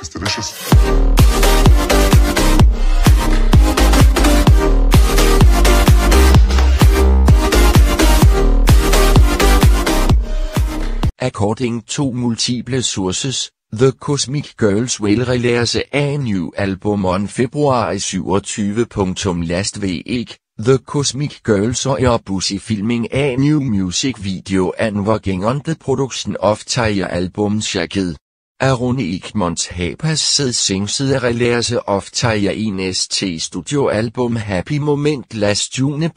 It's delicious. According to multiple sources, The Cosmic Girls will release a new album on February 27. Last week, The Cosmic Girls are busy filming a new music video and working on the production of Taya album Shake. Around 8 months have passed since the release of Taya in ST Studio album Happy Moment last June.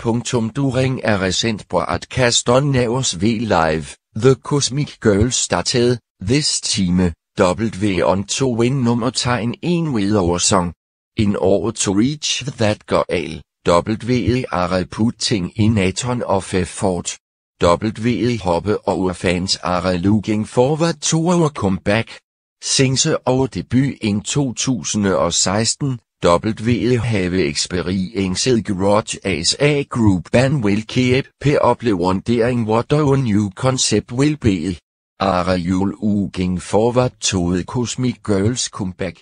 During a recent broadcast on Navos V Live, The Cosmic Girls started, this time, W on to win nummertegn 1 with our song. In order to reach that goal, W are putting in a ton of effort. W hope our fans are looking forward to our comeback. Since our debut in 2016, W have experienced growth as a group and will keep updating what our new concept will be. Are you looking forward to The Cosmic Girls' comeback?